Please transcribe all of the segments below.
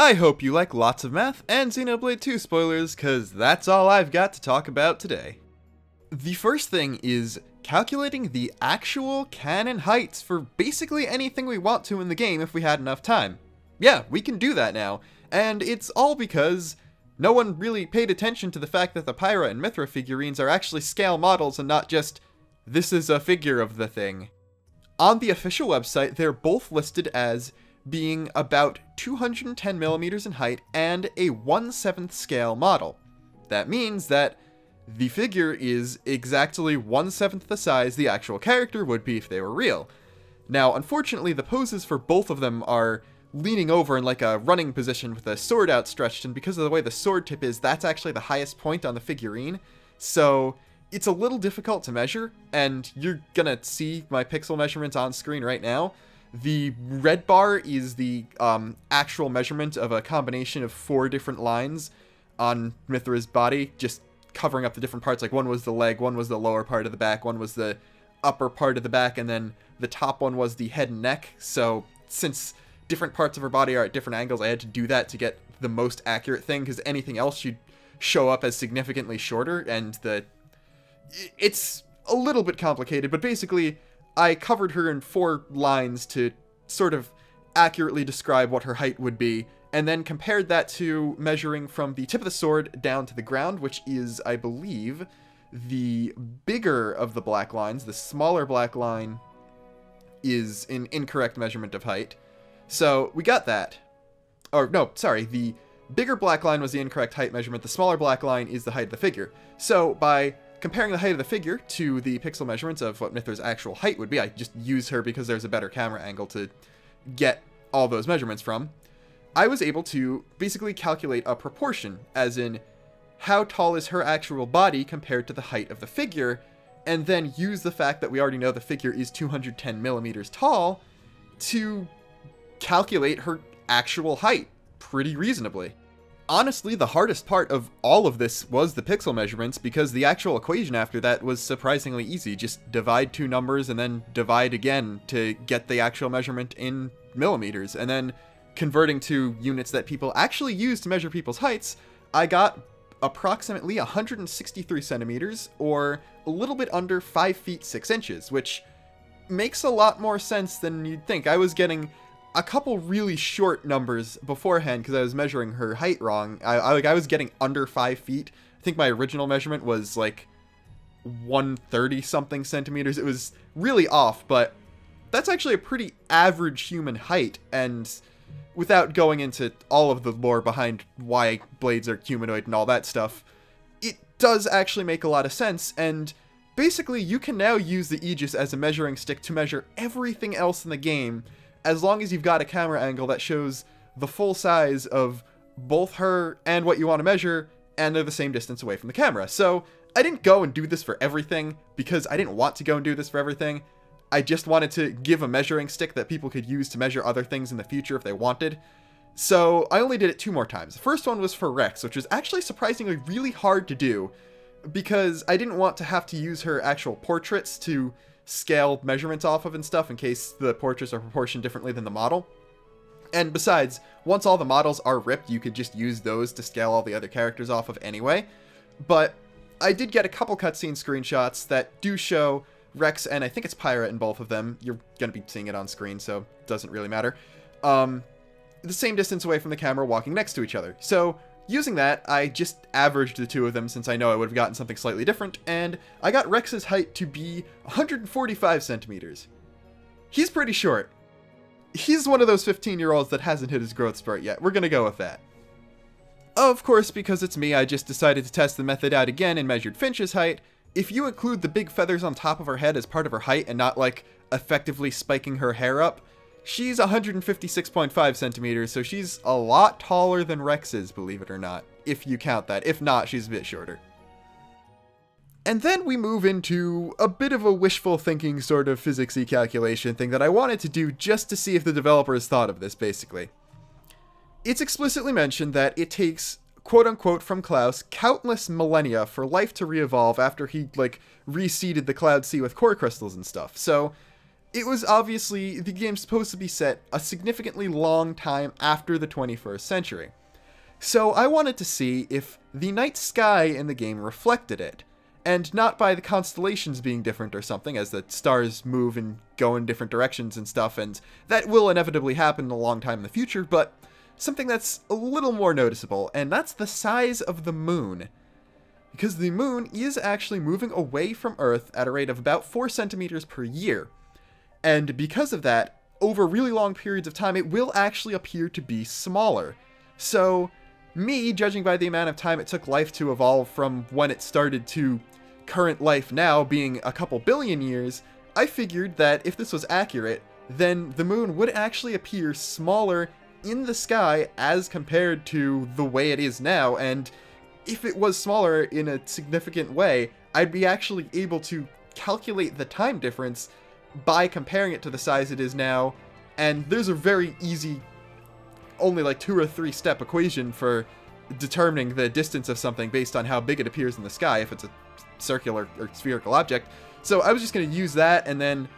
I hope you like lots of math and Xenoblade 2 spoilers, cause that's all I've got to talk about today. The first thing is calculating the actual canon heights for basically anything we want to in the game if we had enough time. Yeah, we can do that now, and it's all because no one really paid attention to the fact that the Pyra and Mythra figurines are actually scale models and not just, this is a figure of the thing. On the official website, they're both listed as being about 210mm in height and a 1/7 scale model. That means that the figure is exactly 1/7 the size the actual character would be if they were real. Now, unfortunately, the poses for both of them are leaning over in like a running position with a sword outstretched, and because of the way the sword tip is, that's actually the highest point on the figurine, so it's a little difficult to measure, and you're gonna see my pixel measurements on screen right now. The red bar is the actual measurement of a combination of 4 different lines on Mythra's body, just covering up the different parts, like one was the leg, one was the lower part of the back, one was the upper part of the back, and then the top one was the head and neck, so since different parts of her body are at different angles, I had to do that to get the most accurate thing, because anything else should show up as significantly shorter, and it's a little bit complicated, but basically, I covered her in 4 lines to sort of accurately describe what her height would be, and then compared that to measuring from the tip of the sword down to the ground, which is, I believe, the bigger of the black lines. The smaller black line is an incorrect measurement of height. So, we got that. Or, no, sorry, the bigger black line was the incorrect height measurement, the smaller black line is the height of the figure. So, by comparing the height of the figure to the pixel measurements of what Mythra's actual height would be, I just use her because there's a better camera angle to get all those measurements from, I was able to basically calculate a proportion, as in, how tall is her actual body compared to the height of the figure, and then use the fact that we already know the figure is 210mm tall to calculate her actual height pretty reasonably. Honestly, the hardest part of all of this was the pixel measurements, because the actual equation after that was surprisingly easy. Just divide 2 numbers and then divide again to get the actual measurement in millimeters, and then converting to units that people actually use to measure people's heights, I got approximately 163 centimeters, or a little bit under 5 feet 6 inches, which makes a lot more sense than you'd think. I was getting a couple really short numbers beforehand because I was measuring her height wrong. I was getting under 5 feet. I think my original measurement was like 130 something centimeters. It was really off, but that's actually a pretty average human height, and without going into all of the lore behind why blades are humanoid and all that stuff, it does actually make a lot of sense, and basically you can now use the Aegis as a measuring stick to measure everything else in the game, as long as you've got a camera angle that shows the full size of both her and what you want to measure, and they're the same distance away from the camera. So, I didn't go and do this for everything, because I didn't want to go and do this for everything. I just wanted to give a measuring stick that people could use to measure other things in the future if they wanted. So, I only did it 2 more times. The first one was for Rex, which was actually surprisingly really hard to do, because I didn't want to have to use her actual portraits to scale measurements off of and stuff in case the portraits are proportioned differently than the model. And besides, once all the models are ripped, you could just use those to scale all the other characters off of anyway. But I did get a couple cutscene screenshots that do show Rex, and I think it's Pyra in both of them. You're gonna be seeing it on screen, so it doesn't really matter. The same distance away from the camera walking next to each other. So, using that, I just averaged the 2 of them since I know I would have gotten something slightly different, and I got Rex's height to be 145 centimeters. He's pretty short. He's one of those 15-year-olds that hasn't hit his growth spurt yet. We're gonna go with that. Of course, because it's me, I just decided to test the method out again and measured Finch's height. If you include the big feathers on top of her head as part of her height and not, like, effectively spiking her hair up, she's 156.5 centimeters, so she's a lot taller than Rex is, believe it or not, if you count that. If not, she's a bit shorter. And then we move into a bit of a wishful thinking sort of physics-y calculation thing that I wanted to do just to see if the developers thought of this, basically. It's explicitly mentioned that it takes, quote-unquote from Klaus, countless millennia for life to re-evolve after he, like, reseeded the Cloud Sea with core crystals and stuff, so It was obviously the game supposed to be set a significantly long time after the 21st century. So I wanted to see if the night sky in the game reflected it, and not by the constellations being different or something, as the stars move and go in different directions and stuff, and that will inevitably happen a long time in the future, but something that's a little more noticeable, and that's the size of the moon. Because the moon is actually moving away from Earth at a rate of about 4 centimeters per year. And because of that, over really long periods of time, it will actually appear to be smaller. So, me, judging by the amount of time it took life to evolve from when it started to current life now being a couple billion years, I figured that if this was accurate, then the moon would actually appear smaller in the sky as compared to the way it is now, and if it was smaller in a significant way, I'd be actually able to calculate the time difference by comparing it to the size it is now, and there's a very easy, only like 2 or 3 step equation for determining the distance of something based on how big it appears in the sky if it's a circular or spherical object. So I was just going to use that and then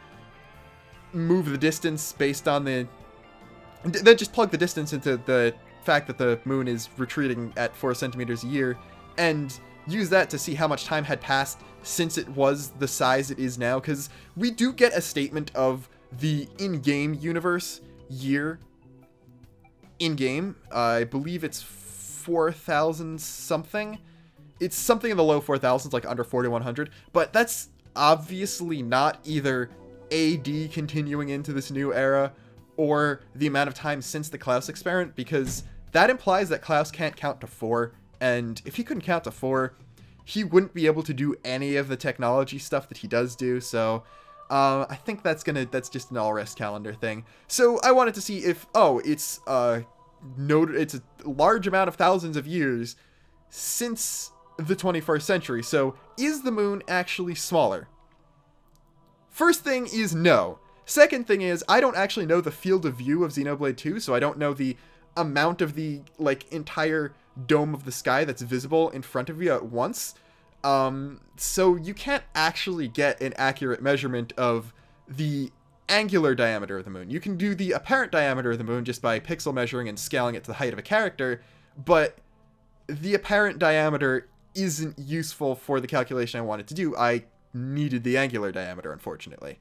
move the distance based on the... Then just plug the distance into the fact that the moon is retreating at 4 centimeters a year, and use that to see how much time had passed since it was the size it is now, because we do get a statement of the in-game universe year in-game. I believe it's 4,000 something. It's something in the low 4,000s, like under 4,100, but that's obviously not either AD continuing into this new era or the amount of time since the Klaus experiment, because that implies that Klaus can't count to 4, and if he couldn't count to 4, he wouldn't be able to do any of the technology stuff that he does do, so I think that's just an Alrest calendar thing. So I wanted to see if, oh, it's a large amount of thousands of years since the 21st century, so is the moon actually smaller? First thing is no. Second thing is, I don't actually know the field of view of Xenoblade 2, so I don't know the amount of the, like, entire dome of the sky that's visible in front of you at once. So you can't actually get an accurate measurement of the angular diameter of the moon. You can do the apparent diameter of the moon just by pixel measuring and scaling it to the height of a character, but the apparent diameter isn't useful for the calculation I wanted to do. I needed the angular diameter, unfortunately.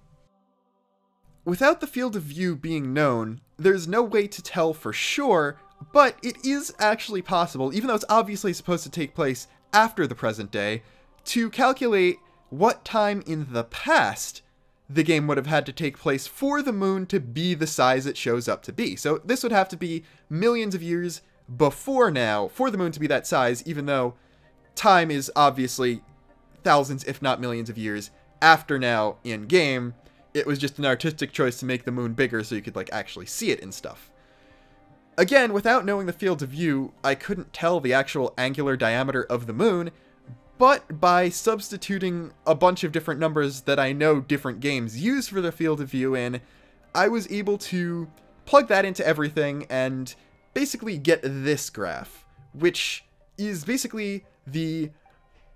Without the field of view being known, there's no way to tell for sure, but it is actually possible, even though it's obviously supposed to take place after the present day, to calculate what time in the past the game would have had to take place for the moon to be the size it shows up to be. So this would have to be millions of years before now for the moon to be that size, even though time is obviously thousands, if not millions of years after now in game. It was just an artistic choice to make the moon bigger so you could, like, actually see it and stuff. Again, without knowing the field of view, I couldn't tell the actual angular diameter of the moon, but by substituting a bunch of different numbers that I know different games use for the field of view in, I was able to plug that into everything and basically get this graph, which is basically the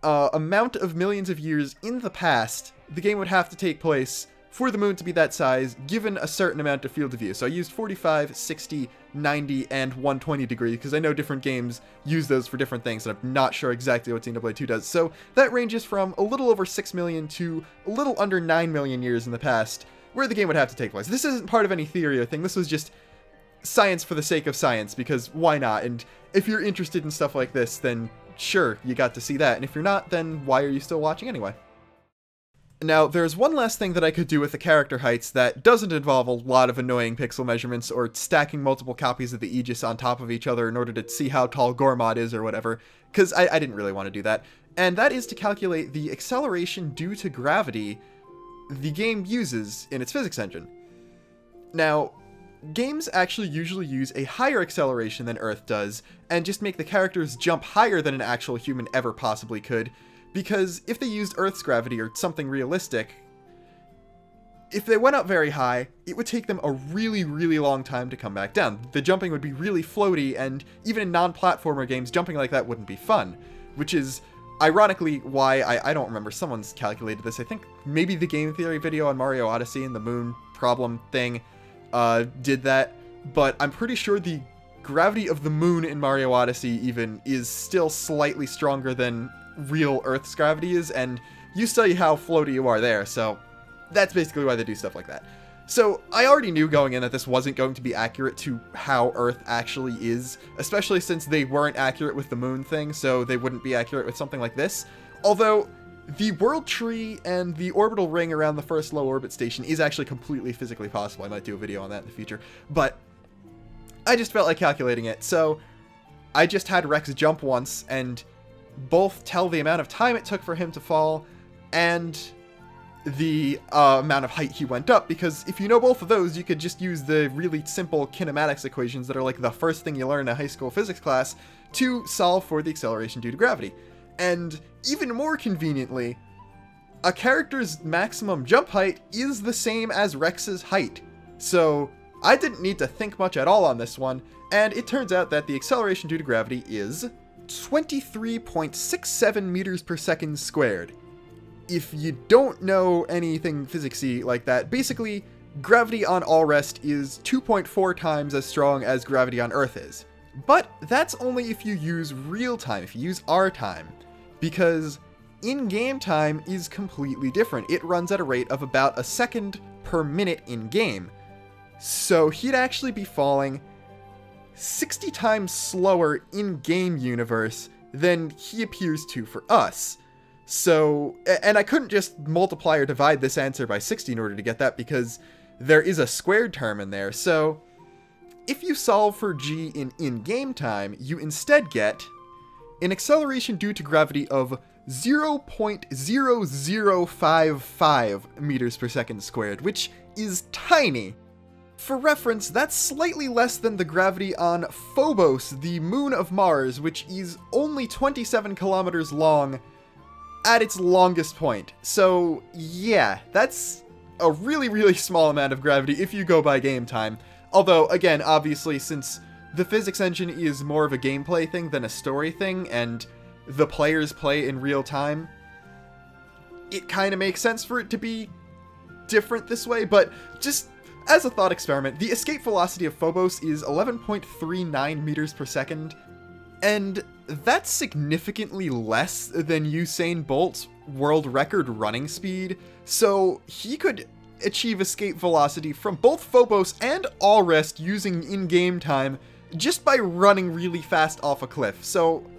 amount of millions of years in the past the game would have to take place for the moon to be that size, given a certain amount of field of view. So I used 45, 60, 90, and 120 degrees, because I know different games use those for different things, and I'm not sure exactly what Xenoblade 2 does. So that ranges from a little over 6 million to a little under 9 million years in the past, where the game would have to take place. This isn't part of any theory or thing, this was just science for the sake of science, because why not? And if you're interested in stuff like this, then sure, you got to see that, and if you're not, then why are you still watching anyway? Now, there's one last thing that I could do with the character heights that doesn't involve a lot of annoying pixel measurements or stacking multiple copies of the Aegis on top of each other in order to see how tall Gormod is or whatever, because I didn't really want to do that, and that is to calculate the acceleration due to gravity the game uses in its physics engine. Now, games actually usually use a higher acceleration than Earth does, and just make the characters jump higher than an actual human ever possibly could, because if they used Earth's gravity or something realistic, if they went up very high, it would take them a really, really long time to come back down. The jumping would be really floaty, and even in non-platformer games, jumping like that wouldn't be fun, which is ironically why I don't remember, someone's calculated this. I think maybe the game theory video on Mario Odyssey and the moon problem thing did that, but I'm pretty sure the gravity of the moon in Mario Odyssey even is still slightly stronger than real Earth's gravity is, and you study how floaty you are there, so that's basically why they do stuff like that. So I already knew going in that this wasn't going to be accurate to how Earth actually is, especially since they weren't accurate with the moon thing, so they wouldn't be accurate with something like this. Although the world tree and the orbital ring around the first low orbit station is actually completely physically possible. I might do a video on that in the future, but I just felt like calculating it. So I just had Rex jump once and both tell the amount of time it took for him to fall and the amount of height he went up, because if you know both of those, you could just use the really simple kinematics equations that are like the first thing you learn in a high school physics class to solve for the acceleration due to gravity. And even more conveniently, a character's maximum jump height is the same as Rex's height. So I didn't need to think much at all on this one, and it turns out that the acceleration due to gravity is 23.67 meters per second squared. If you don't know anything physicsy like that, basically, gravity on Alrest is 2.4 times as strong as gravity on Earth is. But that's only if you use real time, if you use our time, because in-game time is completely different. It runs at a rate of about a second per minute in-game. So he'd actually be falling 60 times slower in-game universe than he appears to for us. So, and I couldn't just multiply or divide this answer by 60 in order to get that, because there is a squared term in there. So if you solve for g in in-game time, you instead get an acceleration due to gravity of 0.0055 meters per second squared, which is tiny. For reference, that's slightly less than the gravity on Phobos, the moon of Mars, which is only 27 kilometers long at its longest point. So yeah, that's a really, really small amount of gravity if you go by game time. Although, again, obviously, since the physics engine is more of a gameplay thing than a story thing, and the players play in real time, it kind of makes sense for it to be different this way, but just as a thought experiment, the escape velocity of Phobos is 11.39 meters per second, and that's significantly less than Usain Bolt's world record running speed, so he could achieve escape velocity from both Phobos and Alrest using in-game time just by running really fast off a cliff, so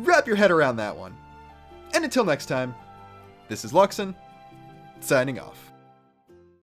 wrap your head around that one. And until next time, this is Luxin, signing off.